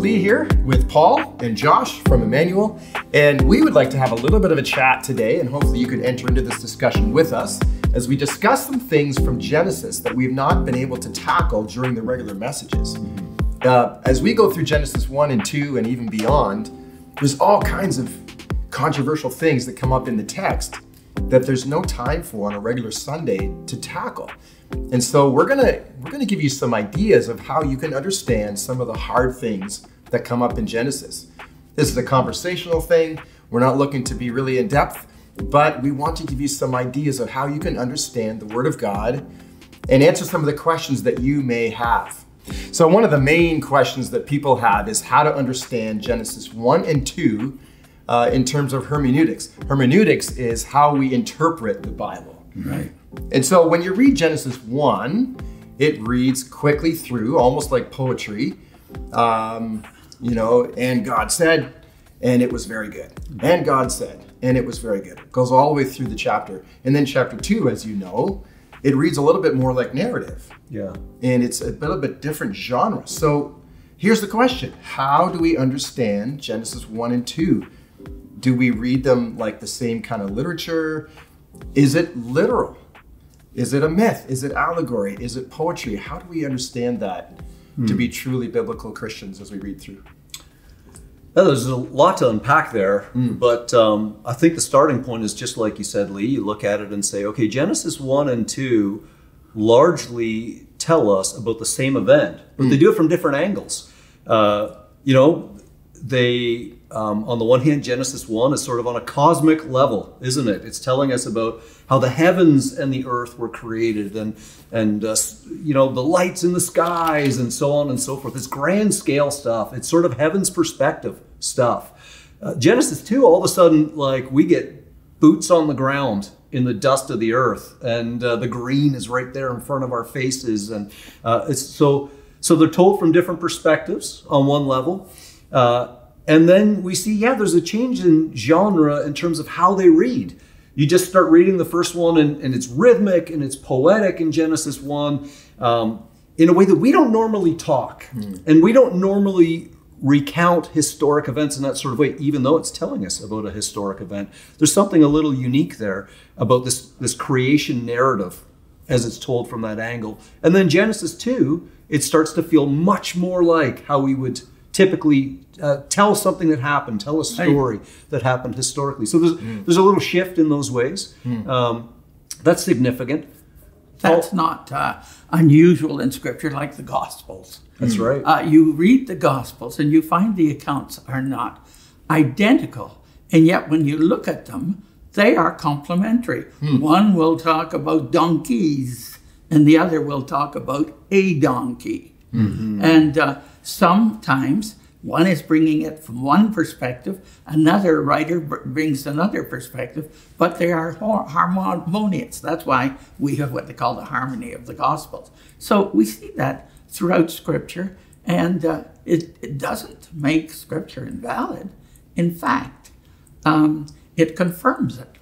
Lee here with Paul and Josh from Emmanuel, and we would like to have a little bit of a chat today, and hopefully you can enter into this discussion with us as we discuss some things from Genesis that we've not been able to tackle during the regular messages. As we go through Genesis 1 and 2 and even beyond, there's all kinds of controversial things that come up in the text that there's no time for on a regular Sunday to tackle. And so we're gonna give you some ideas of how you can understand some of the hard things that come up in Genesis. This is a conversational thing. We're not looking to be really in depth, but we want to give you some ideas of how you can understand the Word of God and answer some of the questions that you may have. So one of the main questions that people have is how to understand Genesis 1 and 2 in terms of hermeneutics. Hermeneutics is how we interpret the Bible. Right. And so when you read Genesis 1, it reads quickly through, almost like poetry, and God said, and it was very good. And God said, and it was very good. It goes all the way through the chapter. And then chapter 2, as you know, it reads a little bit more like narrative. Yeah. And it's a little bit different genre. So here's the question. How do we understand Genesis 1 and 2? Do we read them like the same kind of literature? Is it literal? Is it a myth? Is it allegory? Is it poetry? How do we understand that to be truly biblical Christians as we read through? Now, there's a lot to unpack there, but I think the starting point is just like you said, Lee. You look at it and say, okay, Genesis 1 and 2 largely tell us about the same event, but they do it from different angles. On the one hand, Genesis 1 is sort of on a cosmic level, isn't it? It's telling us about how the heavens and the earth were created and the lights in the skies and so on and so forth. It's grand scale stuff. It's sort of heaven's perspective stuff. Genesis 2, all of a sudden, like, we get boots on the ground in the dust of the earth, and the green is right there in front of our faces. And so they're told from different perspectives on one level. And then we see, yeah, there's a change in genre in terms of how they read. You just start reading the first one and it's rhythmic and it's poetic in Genesis 1 in a way that we don't normally talk. And we don't normally recount historic events in that sort of way, even though it's telling us about a historic event. There's something a little unique there about this creation narrative as it's told from that angle. And then Genesis 2, it starts to feel much more like how we would typically tell something that happened, tell a story that happened historically. So there's a little shift in those ways. That's significant. That's not unusual in Scripture, like the Gospels. That's right. You read the Gospels and you find the accounts are not identical. And yet when you look at them, they are complementary. One will talk about donkeys and the other will talk about a donkey. And sometimes one is bringing it from one perspective, another writer brings another perspective, but they are harmonious. That's why we have what they call the harmony of the Gospels. So we see that throughout Scripture, and it doesn't make Scripture invalid. In fact, it confirms it.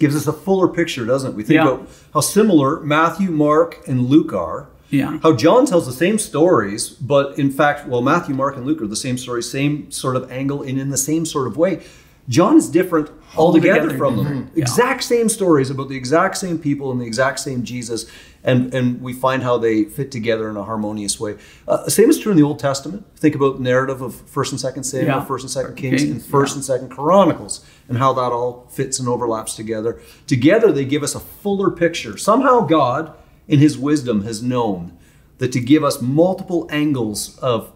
Gives us a fuller picture, doesn't it? We think about how similar Matthew, Mark, and Luke are. Yeah. How John tells the same stories, but in fact, well, Matthew, Mark, and Luke are the same story, same sort of angle, and in the same sort of way. John is different altogether from them. Exact same stories about the exact same people and the exact same Jesus, and we find how they fit together in a harmonious way. Same is true in the Old Testament. Think about the narrative of 1st and 2nd Samuel, 1st and 2nd Kings, and 1st and 2nd Chronicles, and how that all fits and overlaps together. Together, they give us a fuller picture. Somehow God, in his wisdom, has known that to give us multiple angles of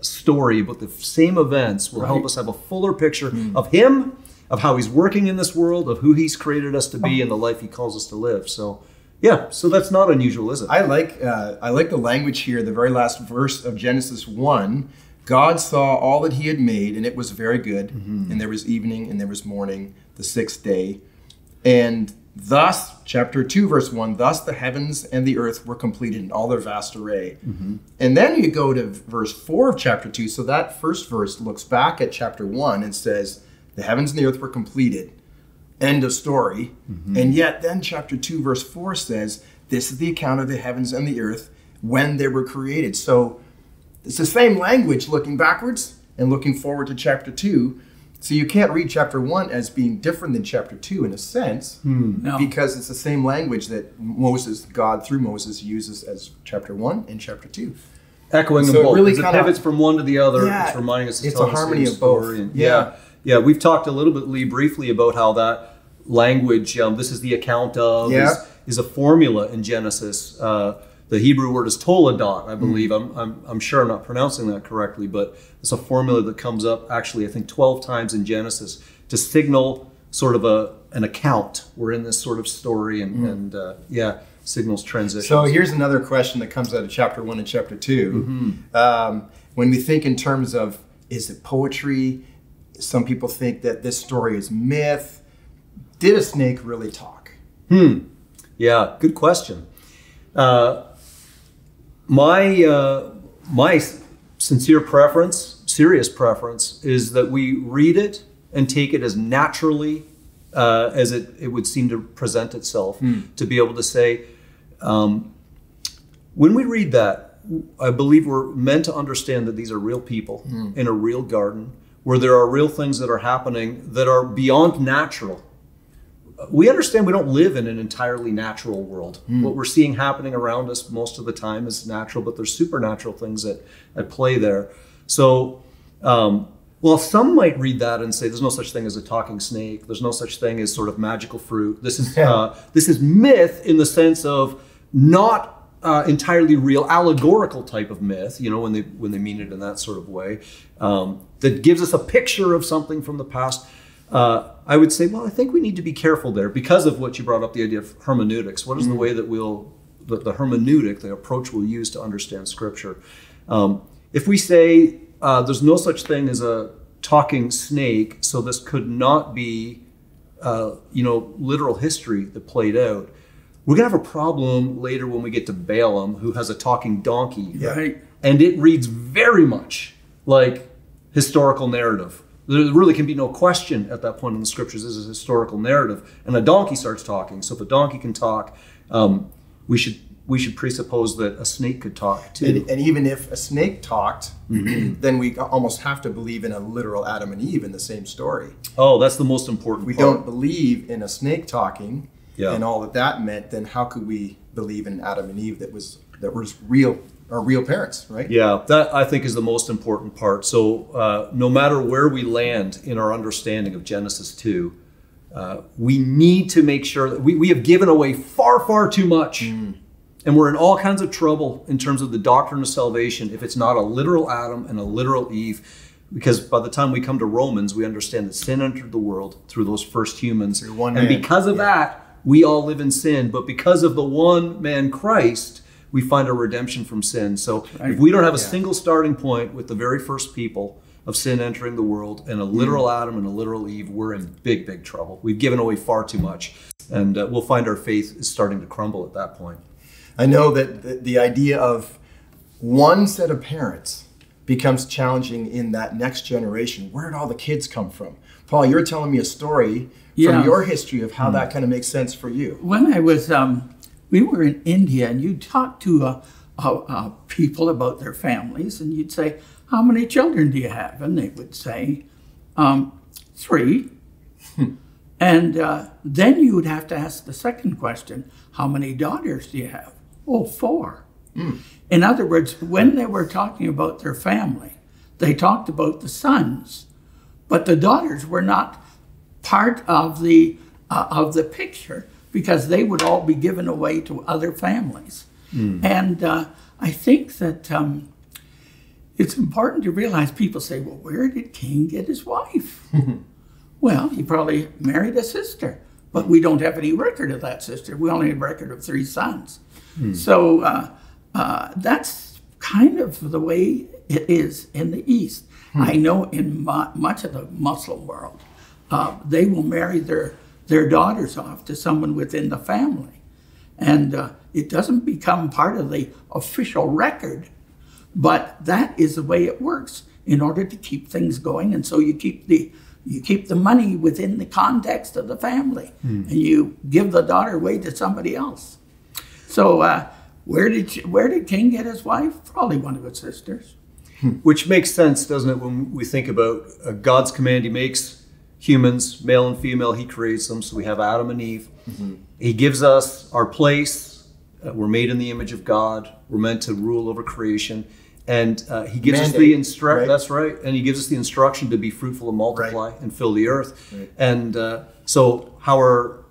story about the same events will help us have a fuller picture of him, of how he's working in this world, of who he's created us to be, and the life he calls us to live. So, yeah, so that's not unusual, is it? I like the language here, the very last verse of Genesis 1. God saw all that he had made, and it was very good. And there was evening, and there was morning, the sixth day. And thus, chapter 2, verse 1, thus the heavens and the earth were completed in all their vast array. And then you go to verse 4 of chapter 2. So that first verse looks back at chapter 1 and says, the heavens and the earth were completed. End of story. And yet then chapter 2, verse 4 says, this is the account of the heavens and the earth when they were created. So It's the same language looking backwards and looking forward to chapter 2. So you can't read chapter 1 as being different than chapter 2 in a sense, because it's the same language that Moses, God through Moses, uses as chapter 1 and chapter 2. Echoing so them both. It really kind of pivots from one to the other. Yeah, it's reminding us it's a harmony of both. Yeah, we've talked a little bit, Lee, briefly about how that language, this is the account of, is a formula in Genesis. The Hebrew word is toledot, I believe. I'm sure I'm not pronouncing that correctly, but it's a formula that comes up actually, I think, 12 times in Genesis to signal sort of an account. We're in this sort of story and, yeah, signals transition. So here's another question that comes out of chapter 1 and chapter 2. When we think in terms of, is it poetry? Some people think that this story is myth. Did a snake really talk? Yeah, good question. My sincere preference, serious preference, is that we read it and take it as naturally as it would seem to present itself. To be able to say, when we read that, I believe we're meant to understand that these are real people in a real garden where there are real things that are happening that are beyond natural. We understand we don't live in an entirely natural world. What we're seeing happening around us most of the time is natural, but there's supernatural things at play there. So, well, some might read that and say, there's no such thing as a talking snake. There's no such thing as sort of magical fruit. This is myth in the sense of not entirely real, allegorical type of myth, you know, when they mean it in that sort of way, that gives us a picture of something from the past. I would say, well, I think we need to be careful there because of what you brought up, the idea of hermeneutics. What is the way that the hermeneutic, the approach we'll use to understand Scripture? If we say there's no such thing as a talking snake, so this could not be, you know, literal history that played out, we're going to have a problem later when we get to Balaam, who has a talking donkey, right? And it reads very much like historical narrative. There really can be no question at that point in the Scriptures. This is a historical narrative, and a donkey starts talking. So if a donkey can talk, we should presuppose that a snake could talk too. And even if a snake talked, then we almost have to believe in a literal Adam and Eve in the same story. Oh, that's the most important part. We don't believe in a snake talking and all that that meant. Then how could we believe in Adam and Eve that were real? Our real parents, right? Yeah, that I think is the most important part. So no matter where we land in our understanding of Genesis 2, we need to make sure that we have given away far, far too much. And we're in all kinds of trouble in terms of the doctrine of salvation if it's not a literal Adam and a literal Eve. Because by the time we come to Romans, we understand that sin entered the world through those first humans. Because of that, we all live in sin. But because of the one man, Christ, we find a redemption from sin. So if we don't have a single starting point with the very first people of sin entering the world and a literal Adam and a literal Eve, we're in big, big trouble. We've given away far too much, and we'll find our faith is starting to crumble at that point. I know that the idea of one set of parents becomes challenging in that next generation. Where did all the kids come from? Paul, you're telling me a story from your history of how that kind of makes sense for you. When I was... we were in India, and you'd talk to people about their families, and you'd say, how many children do you have? And they would say, 3. And then you would have to ask the second question, how many daughters do you have? Oh, 4. In other words, when they were talking about their family, they talked about the sons, but the daughters were not part of the picture, because they would all be given away to other families. And I think that it's important to realize, people say, well, where did Cain get his wife? Well, he probably married a sister, but we don't have any record of that sister. We only have a record of 3 sons. So that's kind of the way it is in the East. I know in much of the Muslim world, they will marry their daughters off to someone within the family. And it doesn't become part of the official record, but that is the way it works in order to keep things going. And so you keep the money within the context of the family, and you give the daughter away to somebody else. So where did Cain get his wife? Probably one of his sisters. Which makes sense, doesn't it, when we think about God's command. He makes humans, male and female, he creates them. So we have Adam and Eve. Mm-hmm. He gives us our place. We're made in the image of God. We're meant to rule over creation. And he gives us the instruction, right? That's right. And he gives us the instruction to be fruitful and multiply, right, and fill the earth. Right. And so how are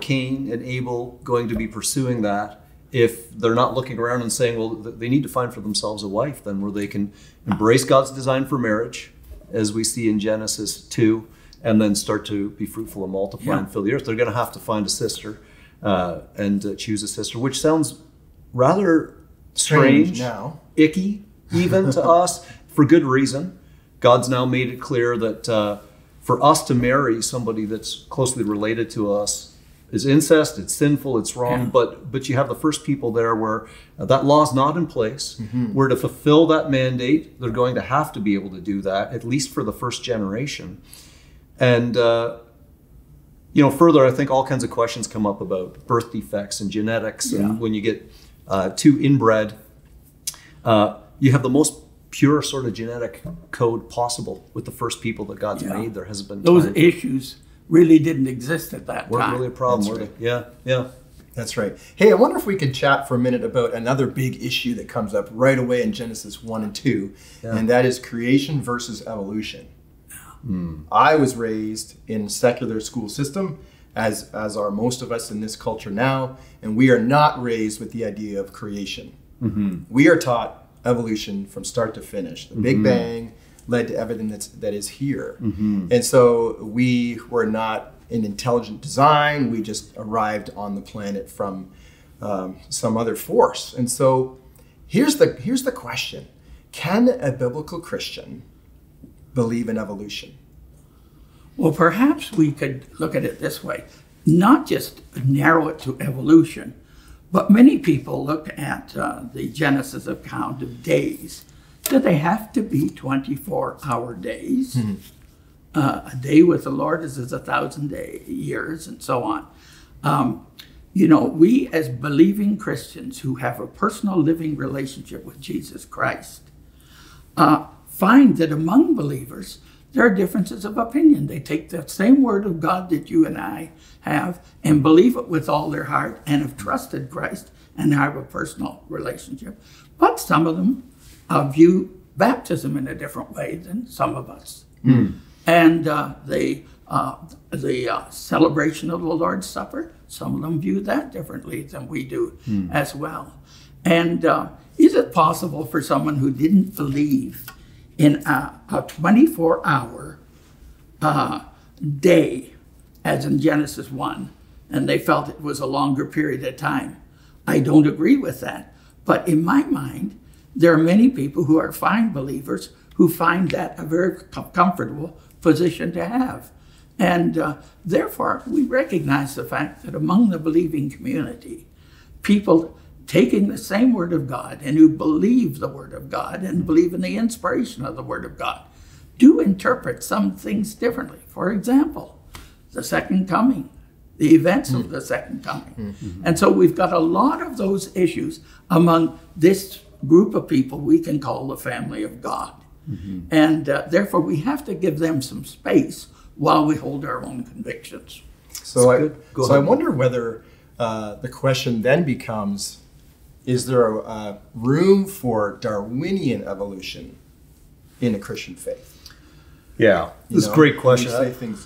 Cain and Abel going to be pursuing that if they're not looking around and saying, well, they need to find for themselves a wife then where they can embrace God's design for marriage, as we see in Genesis 2, and then start to be fruitful and multiply, yeah, and fill the earth. They're going to have to find a sister and choose a sister, which sounds rather strange now, icky even to us, for good reason. God's now made it clear that for us to marry somebody that's closely related to us is incest, it's sinful, it's wrong, yeah, but you have the first people there where that law's not in place. Mm-hmm. Where to fulfill that mandate, they're going to have to be able to do that, at least for the first generation. And, you know, further, I think all kinds of questions come up about birth defects and genetics. Yeah. And when you get too inbred, you have the most pure sort of genetic code possible with the first people that God's, yeah, made. There has been those issues really didn't exist at that time. Weren't really a problem, were they? Yeah, yeah. That's right. Hey, I wonder if we could chat for a minute about another big issue that comes up right away in Genesis 1 and 2, yeah, and that is creation versus evolution. Mm. I was raised in secular school system, as are most of us in this culture now, and we are not raised with the idea of creation. Mm-hmm. We are taught evolution from start to finish. The Big Bang led to everything that is here. Mm-hmm. And so we were not an intelligent design. We just arrived on the planet from some other force. And so here's the question. Can a biblical Christian believe in evolution? Well, perhaps we could look at it this way, not just narrow it to evolution, but many people look at the Genesis account of days. Do they have to be 24-hour days? Mm-hmm. A day with the Lord is 1,000 years and so on. You know, we as believing Christians who have a personal living relationship with Jesus Christ find that among believers, there are differences of opinion. They take that same word of God that you and I have and believe it with all their heart and have trusted Christ and have a personal relationship. But some of them view baptism in a different way than some of us. Mm. And the celebration of the Lord's Supper, some of them view that differently than we do, mm, as well. And is it possible for someone who didn't believe in a 24-hour day, as in Genesis 1, and they felt it was a longer period of time? I don't agree with that. But in my mind, there are many people who are fine believers who find that a very comfortable position to have. And therefore, we recognize the fact that among the believing community, people taking the same word of God and who believe the word of God and believe in the inspiration of the word of God do interpret some things differently. For example, the second coming, the events of the second coming. Mm-hmm. And so we've got a lot of those issues among this group of people we can call the family of God. Mm-hmm. And therefore we have to give them some space while we hold our own convictions. So I wonder whether the question then becomes, is there a room for Darwinian evolution in a Christian faith? Yeah, this is a great question.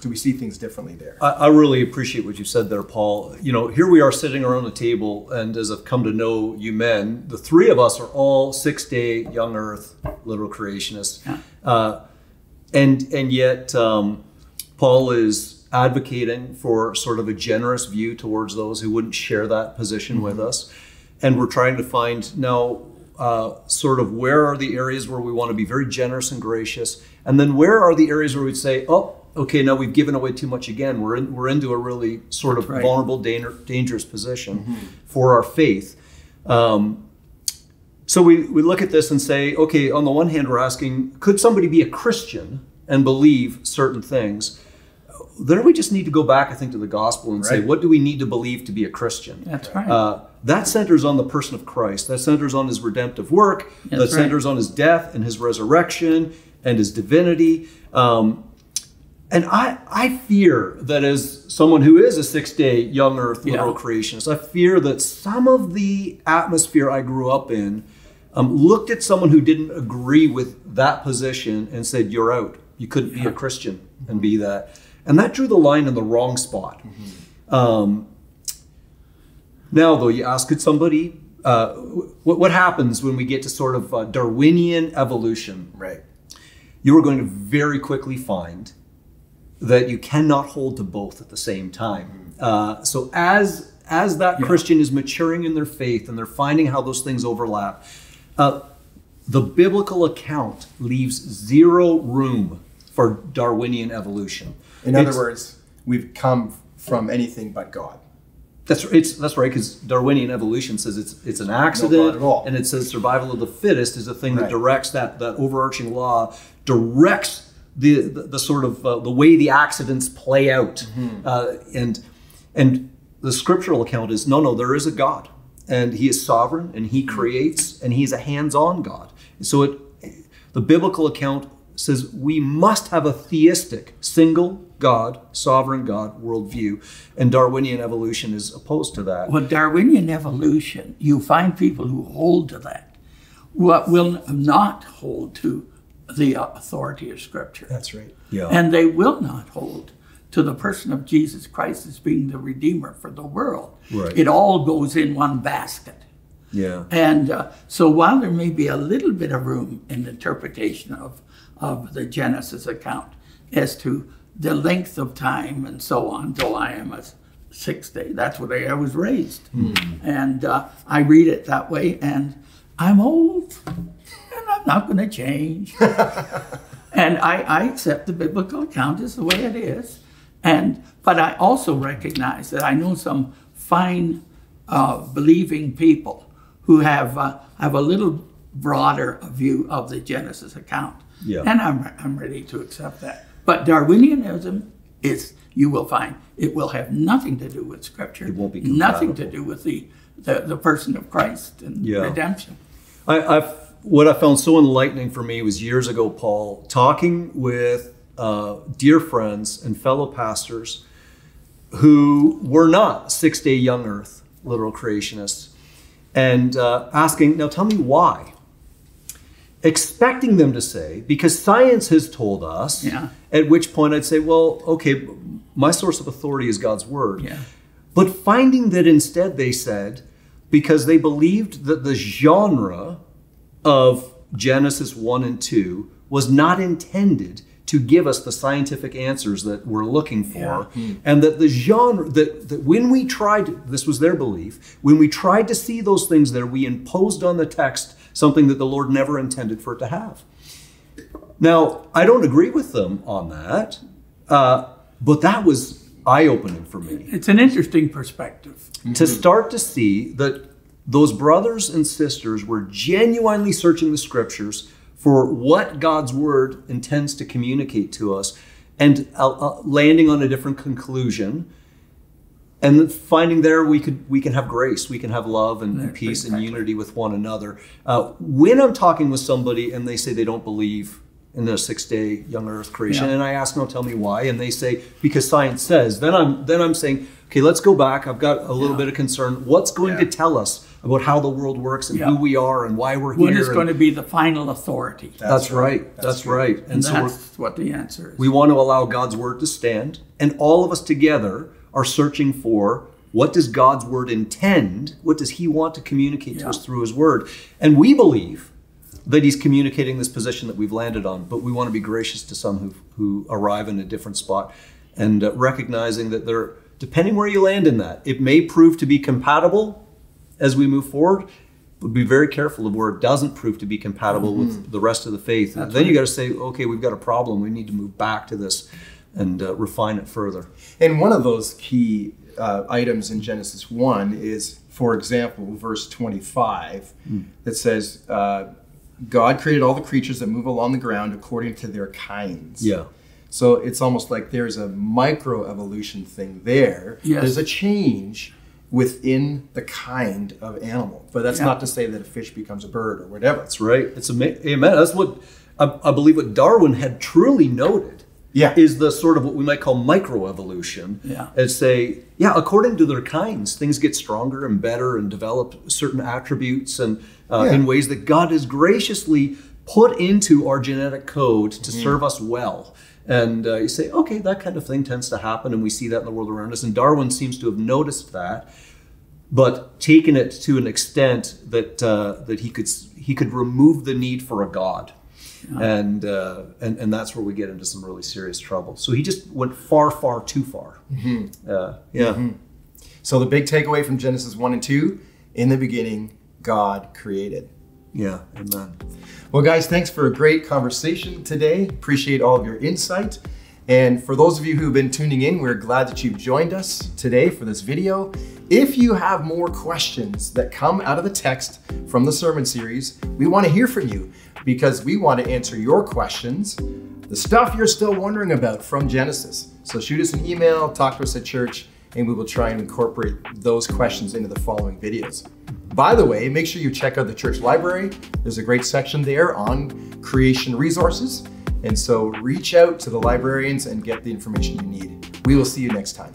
Do we see things differently there? I really appreciate what you said there, Paul. You know, here we are sitting around a table, and as I've come to know you men, the three of us are all six-day, young earth, literal creationists. Yeah. And yet, Paul is advocating for sort of a generous view towards those who wouldn't share that position, mm-hmm, with us. And we're trying to find now sort of where are the areas where we want to be very generous and gracious, and then where are the areas where we'd say, oh, okay, now we've given away too much again. We're into a really sort of, right, vulnerable, dangerous position, mm-hmm, for our faith. So we look at this and say, okay, on the one hand, we're asking, could somebody be a Christian and believe certain things? Then we just need to go back, I think, to the gospel and say, what do we need to believe to be a Christian? That's right. That centers on the person of Christ. That centers on his redemptive work. That centers on his death and his resurrection and his divinity. And I fear that as someone who is a six-day young earth literal creationist, I fear that some of the atmosphere I grew up in looked at someone who didn't agree with that position and said, you're out. You couldn't be a Christian and be that. And that drew the line in the wrong spot. Mm-hmm. Now, though, you ask, could somebody, what happens when we get to sort of Darwinian evolution? Right. You are going to very quickly find that you cannot hold to both at the same time. So as that Christian is maturing in their faith and they're finding how those things overlap, the biblical account leaves zero room for Darwinian evolution. In other words, we've come from anything but God. That's right, because Darwinian evolution says it's an accident, not at all. And it says survival of the fittest is a thing that directs that overarching law directs the sort of the way the accidents play out, and the scriptural account is no, there is a God, and He is sovereign, and He creates, and He's a hands-on God. So the biblical account says we must have a theistic, single God, sovereign God worldview, and Darwinian evolution is opposed to that. Well, Darwinian evolution, you find people who hold to that, what will not hold to the authority of Scripture. That's right. Yeah. And they will not hold to the person of Jesus Christ as being the Redeemer for the world. Right. It all goes in one basket. Yeah. And so while there may be a little bit of room in the interpretation of the Genesis account as to the length of time and so on, though I am a six-day, that's where I was raised. Mm-hmm. And I read it that way, and I'm old. I'm not going to change. And I accept the biblical account as the way it is. But I also recognize that I know some fine believing people who have a little broader view of the Genesis account. Yeah. And I'm ready to accept that. But Darwinianism is, you will find, it will have nothing to do with Scripture. It won't be compatible. Nothing to do with the person of Christ and redemption. What I found so enlightening for me was years ago, Paul, talking with dear friends and fellow pastors who were not six-day young earth literal creationists, and asking, now tell me why. Expecting them to say, because science has told us, at which point I'd say, well, okay, my source of authority is God's word. Yeah. But finding that instead they said, because they believed that the genre of Genesis 1 and 2 was not intended to give us the scientific answers that we're looking for. And that the genre, that when we tried, this was their belief, when we tried to see those things there, we imposed on the text something that the Lord never intended for it to have. Now, I don't agree with them on that, but that was eye-opening for me. It's an interesting perspective. To start to see that those brothers and sisters were genuinely searching the Scriptures for what God's word intends to communicate to us, and landing on a different conclusion, and finding there we can have grace, we can have love and peace and unity with one another. When I'm talking with somebody and they say they don't believe in the six-day young earth creation, and I ask them, tell me why, and they say, because science says, then I'm saying, okay, let's go back. I've got a little bit of concern. What's going to tell us about how the world works and who we are and why we're here? What is going to be the final authority? That's right. That's right. And so that's what the answer is. We want to allow God's word to stand, and all of us together are searching for what does God's word intend? What does He want to communicate to us through His word? And we believe that He's communicating this position that we've landed on, but we want to be gracious to some who arrive in a different spot, and recognizing that they're, depending where you land in that, it may prove to be compatible as we move forward, but be very careful of where it doesn't prove to be compatible with the rest of the faith. That's then you got to say, okay, we've got a problem. We need to move back to this and refine it further. And one of those key items in Genesis 1 is, for example, verse 25 that says, God created all the creatures that move along the ground according to their kinds. Yeah. So it's almost like there's a microevolution thing there. Yes. There's a change within the kind of animal, but that's not to say that a fish becomes a bird or whatever. That's right. It's amazing. That's what I believe what Darwin had truly noted. Yeah, is the sort of what we might call microevolution. Yeah, and say, according to their kinds, things get stronger and better and develop certain attributes and in ways that God has graciously put into our genetic code to serve us well. And you say, okay, that kind of thing tends to happen, and we see that in the world around us. And Darwin seems to have noticed that, but taken it to an extent that that he could remove the need for a God. Yeah. And that's where we get into some really serious trouble. So he just went far, far too far. Mm-hmm. So the big takeaway from Genesis 1 and 2, in the beginning, God created. Yeah, amen. Well, guys, thanks for a great conversation today. Appreciate all of your insight. And for those of you who've been tuning in, we're glad that you've joined us today for this video. If you have more questions that come out of the text from the sermon series, we want to hear from you because we want to answer your questions, the stuff you're still wondering about from Genesis. So shoot us an email, talk to us at church, and we will try and incorporate those questions into the following videos. By the way, make sure you check out the church library. There's a great section there on creation resources. And so reach out to the librarians and get the information you need. We will see you next time.